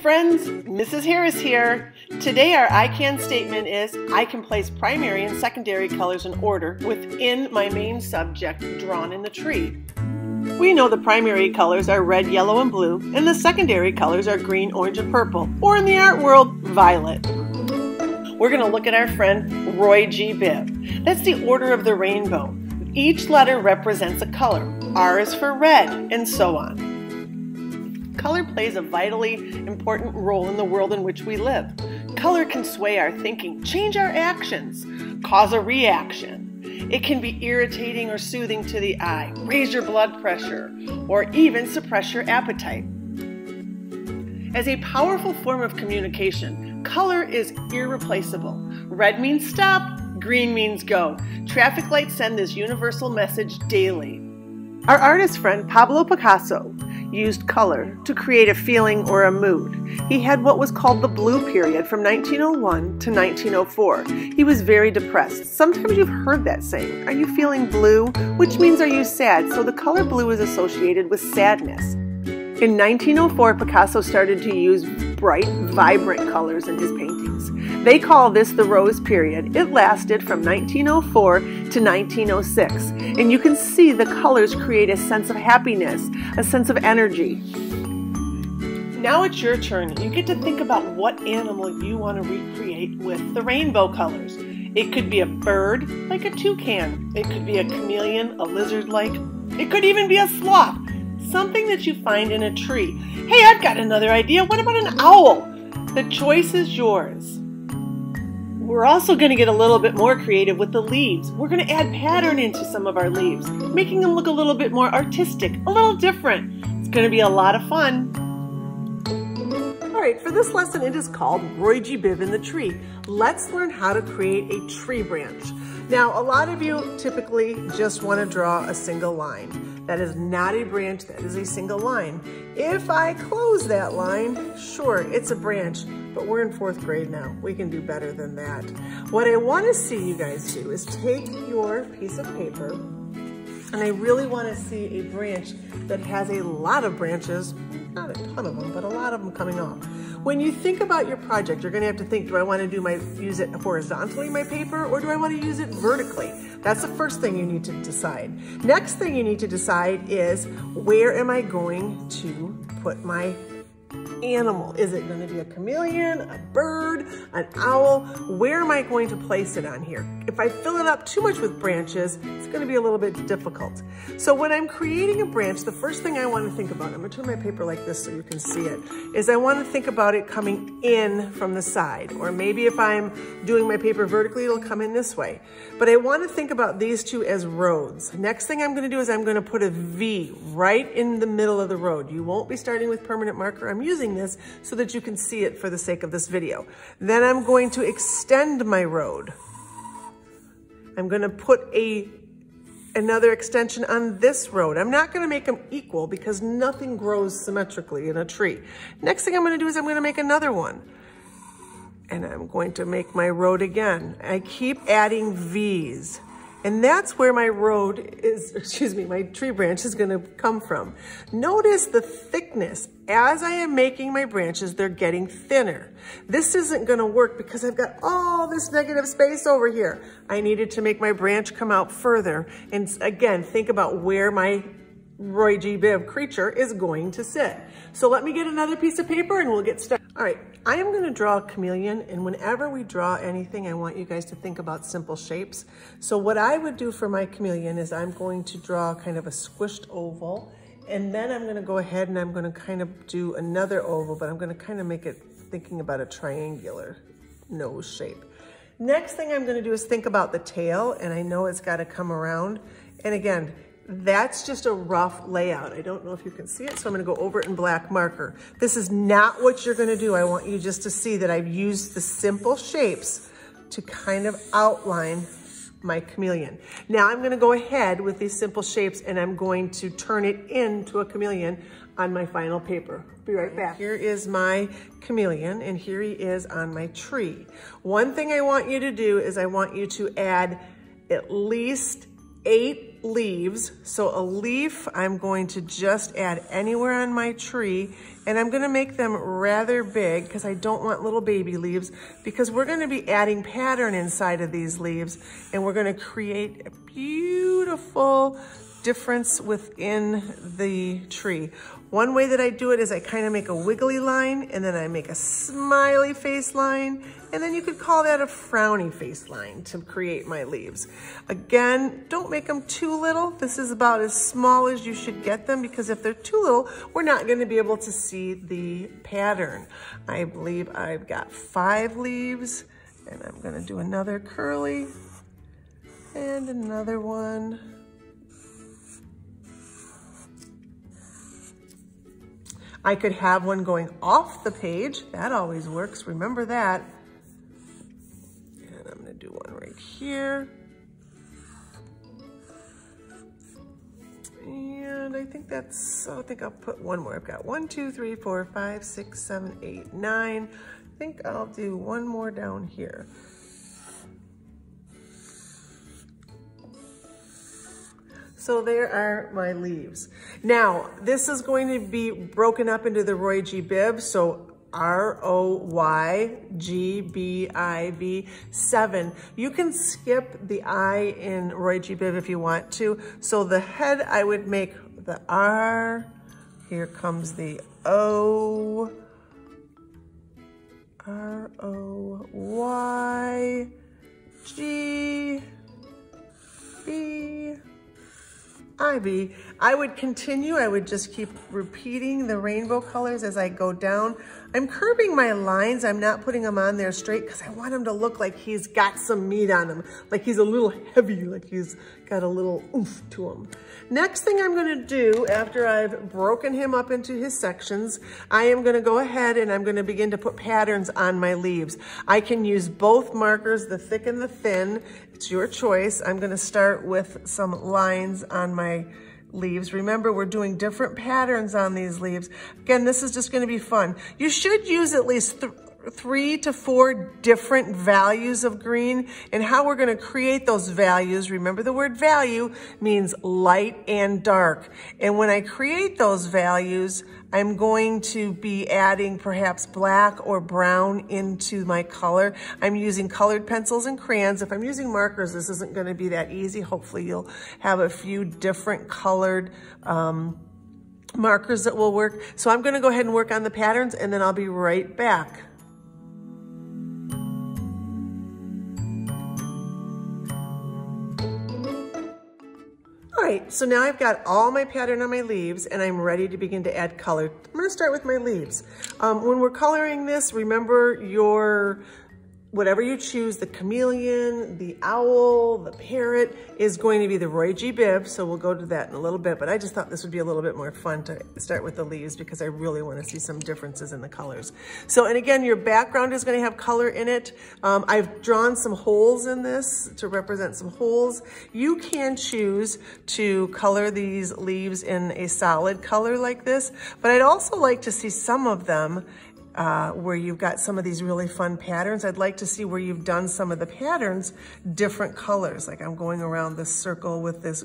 friends, Mrs. Harris here. Today our I can statement is, I can place primary and secondary colors in order within my main subject drawn in the tree. We know the primary colors are red, yellow, and blue, and the secondary colors are green, orange, and purple, or in the art world, violet. We're going to look at our friend Roy G. Biv. That's the order of the rainbow. Each letter represents a color. R is for red, and so on. Color plays a vitally important role in the world in which we live. Color can sway our thinking, change our actions, cause a reaction. It can be irritating or soothing to the eye, raise your blood pressure, or even suppress your appetite. As a powerful form of communication, color is irreplaceable. Red means stop, green means go. Traffic lights send this universal message daily. Our artist friend Pablo Picasso used color to create a feeling or a mood. He had what was called the blue period from 1901 to 1904. He was very depressed. Sometimes you've heard that saying, are you feeling blue? Which means, are you sad? So the color blue is associated with sadness. In 1904, Picasso started to use bright, vibrant colors in his paintings. They call this the rose period. It lasted from 1904 to 1906, and you can see the colors create a sense of happiness, a sense of energy. Now it's your turn. You get to think about what animal you want to recreate with the rainbow colors. It could be a bird, like a toucan. It could be a chameleon, a lizard-like. It could even be a sloth. Something that you find in a tree. Hey, I've got another idea. What about an owl? The choice is yours. We're also going to get a little bit more creative with the leaves. We're going to add pattern into some of our leaves, making them look a little bit more artistic, a little different. It's going to be a lot of fun. All right, for this lesson, it is called Roy G. Biv in the Tree. Let's learn how to create a tree branch. Now, a lot of you typically just want to draw a single line. That is not a branch, that is a single line. If I close that line, sure, it's a branch, but we're in fourth grade now. We can do better than that. What I want to see you guys do is take your piece of paper, and I really want to see a branch that has a lot of branches, not a ton of them, but a lot of them coming off. When you think about your project, you're going to have to think, do I want to use it horizontally, my paper, or do I want to use it vertically? That's the first thing you need to decide. Next thing you need to decide is, where am I going to put my animal? Is it going to be a chameleon, a bird, an owl? Where am I going to place it on here? If I fill it up too much with branches, it's going to be a little bit difficult. So when I'm creating a branch, the first thing I want to think about, I'm going to turn my paper like this so you can see it, is I want to think about it coming in from the side. Or maybe if I'm doing my paper vertically, it'll come in this way. But I want to think about these two as roads. Next thing I'm going to do is I'm going to put a V right in the middle of the road. You won't be starting with permanent marker. I'm using this so that you can see it for the sake of this video. Then I'm going to extend my road. I'm going to put another extension on this road. I'm not going to make them equal because nothing grows symmetrically in a tree. Next thing I'm going to do is I'm going to make another one. And I'm going to make my road again. I keep adding V's. And that's where my road is, my tree branch is going to come from. Notice the thickness. As I am making my branches, they're getting thinner. This isn't going to work because I've got all this negative space over here. I needed to make my branch come out further. And again, think about where my Roy G. Biv creature is going to sit. So let me get another piece of paper and we'll get started. All right, I am going to draw a chameleon, and whenever we draw anything, I want you guys to think about simple shapes. So what I would do for my chameleon is I'm going to draw kind of a squished oval, and then I'm going to go ahead and I'm going to kind of do another oval, but I'm going to kind of make it thinking about a triangular nose shape. Next thing I'm going to do is think about the tail, and I know it's got to come around. And again, that's just a rough layout. I don't know if you can see it, so I'm going to go over it in black marker. This is not what you're going to do. I want you just to see that I've used the simple shapes to kind of outline my chameleon. Now I'm going to go ahead with these simple shapes and I'm going to turn it into a chameleon on my final paper. Be right back. Here is my chameleon, and here he is on my tree. One thing I want you to do is I want you to add at least 8 leaves. So a leaf I'm going to just add anywhere on my tree, and I'm gonna make them rather big because I don't want little baby leaves, because we're gonna be adding pattern inside of these leaves, and we're gonna create a beautiful difference within the tree. One way that I do it is I kind of make a wiggly line, and then I make a smiley face line, and then you could call that a frowny face line to create my leaves. Again, don't make them too little. This is about as small as you should get them, because if they're too little, we're not going to be able to see the pattern. I believe I've got 5 leaves, and I'm going to do another curly and another one. I could have one going off the page. That always works, remember that. And I'm gonna do one right here. And I think that's, I think I'll put one more. I've got 1, 2, 3, 4, 5, 6, 7, 8, 9. I think I'll do one more down here. So there are my leaves. Now, this is going to be broken up into the Roy G. Biv, so R-O-Y-G-B-I-V 7. You can skip the I in Roy G. Biv if you want to. So the head, I would make the R, here comes the O, R-O-Y-G-B, Ivy. I would continue. I would just keep repeating the rainbow colors as I go down. I'm curving my lines. I'm not putting them on there straight because I want him to look like he's got some meat on him, like he's a little heavy, like he's got a little oomph to him. Next thing I'm going to do after I've broken him up into his sections, I am going to go ahead and I'm going to begin to put patterns on my leaves. I can use both markers, the thick and the thin. It's your choice. I'm going to start with some lines on my leaves. Remember, we're doing different patterns on these leaves. Again, this is just going to be fun. You should use at least 3 to 4 different values of green, and how we're going to create those values. Remember, the word value means light and dark. And when I create those values, I'm going to be adding perhaps black or brown into my color. I'm using colored pencils and crayons. If I'm using markers, this isn't going to be that easy. Hopefully you'll have a few different colored markers that will work. So I'm going to go ahead and work on the patterns, and then I'll be right back. So now I've got all my pattern on my leaves, and I'm ready to begin to add color. I'm going to start with my leaves. When we're coloring this, remember your, whatever you choose, the chameleon, the owl, the parrot is going to be the Roy G. Biv, so we'll go to that in a little bit, but I just thought this would be a little bit more fun to start with the leaves because I really want to see some differences in the colors. So, and again, your background is going to have color in it. I've drawn some holes in this to represent some holes. You can choose to color these leaves in a solid color like this, but I'd also like to see some of them where you've got some of these really fun patterns. I'd like to see where you've done some of the patterns different colors. Like I'm going around this circle with this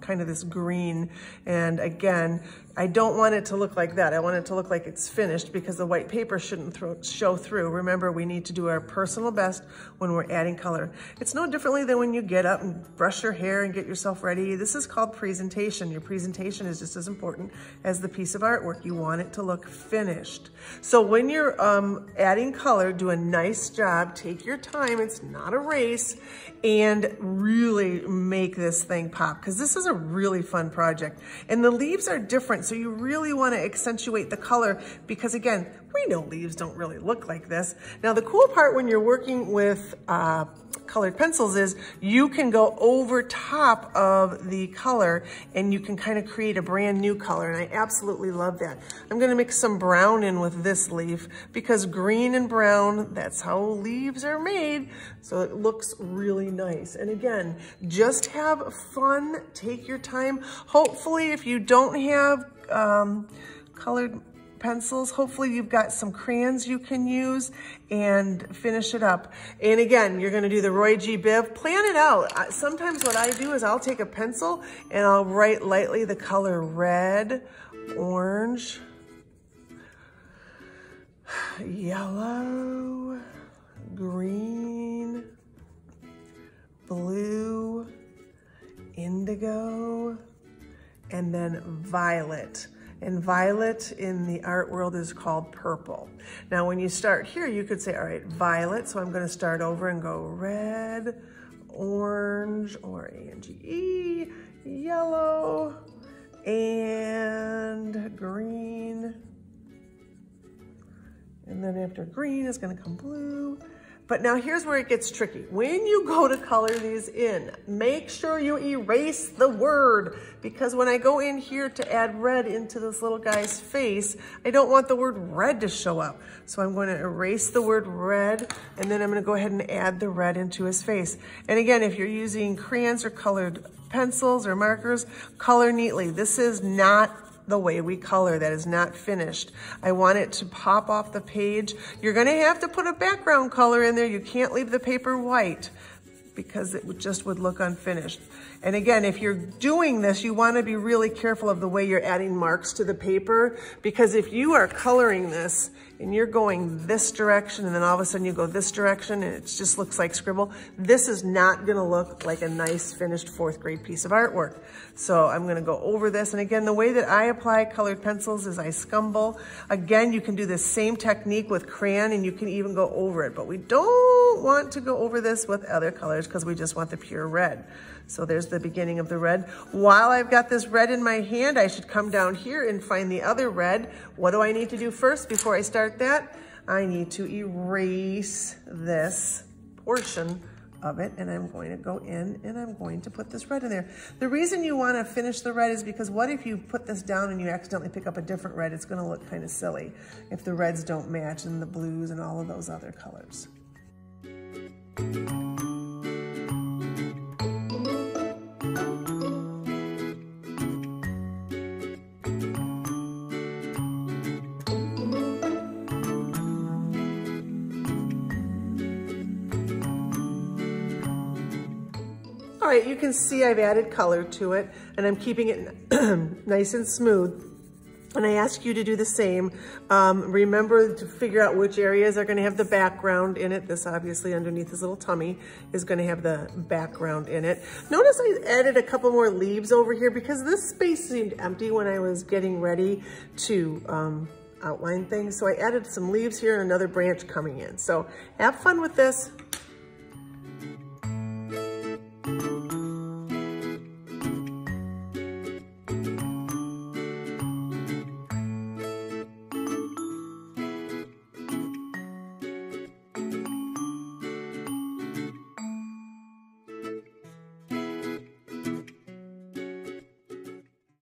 kind of this green. And again, I don't want it to look like that. I want it to look like it's finished because the white paper shouldn't show through. Remember, we need to do our personal best when we're adding color. It's no differently than when you get up and brush your hair and get yourself ready. This is called presentation. Your presentation is just as important as the piece of artwork. You want it to look finished. So when you're adding color, do a nice job, take your time, it's not a race, and really make this thing pop, because this is a really fun project. And the leaves are different, so you really want to accentuate the color, because again, we know leaves don't really look like this. Now the cool part when you're working with colored pencils is you can go over top of the color and you can kind of create a brand new color, and I absolutely love that. I'm going to mix some brown in with this leaf because green and brown, that's how leaves are made, so it looks really nice. And again, just have fun, take your time. Hopefully if you don't have colored pencils. Hopefully you've got some crayons you can use and finish it up. And again, you're gonna do the Roy G. Biv. Plan it out. Sometimes what I do is I'll take a pencil and I'll write lightly the color red, orange, yellow, green, blue, indigo, and then violet. And violet in the art world is called purple. Now, when you start here, you could say, all right, violet. So I'm going to start over and go red, orange, O-R-A-N-G-E, yellow, and green. And then after green is going to come blue. But now here's where it gets tricky. When you go to color these in, make sure you erase the word, because when I go in here to add red into this little guy's face, I don't want the word red to show up. So I'm going to erase the word red, and then I'm going to go ahead and add the red into his face. And again, if you're using crayons or colored pencils or markers, color neatly. This is not the way we color. That is not finished. I want it to pop off the page. You're going to have to put a background color in there. You can't leave the paper white because it just would look unfinished. And again, if you're doing this, you want to be really careful of the way you're adding marks to the paper, because if you are coloring this and you're going this direction and then all of a sudden you go this direction and it just looks like scribble, this is not going to look like a nice finished 4th grade piece of artwork. So I'm going to go over this. And again, the way that I apply colored pencils is I scumble. Again, you can do the same technique with crayon and you can even go over it, but we don't want to go over this with other colors because we just want the pure red. So there's the beginning of the red. While I've got this red in my hand, I should come down here and find the other red. What do I need to do first before I start that? I need to erase this portion of it, and I'm going to go in and I'm going to put this red in there. The reason you want to finish the red is because what if you put this down and you accidentally pick up a different red? It's going to look kind of silly if the reds don't match and the blues and all of those other colors. All right, you can see I've added color to it and I'm keeping it nice and smooth. And I ask you to do the same. Remember to figure out which areas are gonna have the background in it. This obviously underneath his little tummy is gonna have the background in it. Notice I added a couple more leaves over here because this space seemed empty when I was getting ready to outline things. So I added some leaves here and another branch coming in. So have fun with this.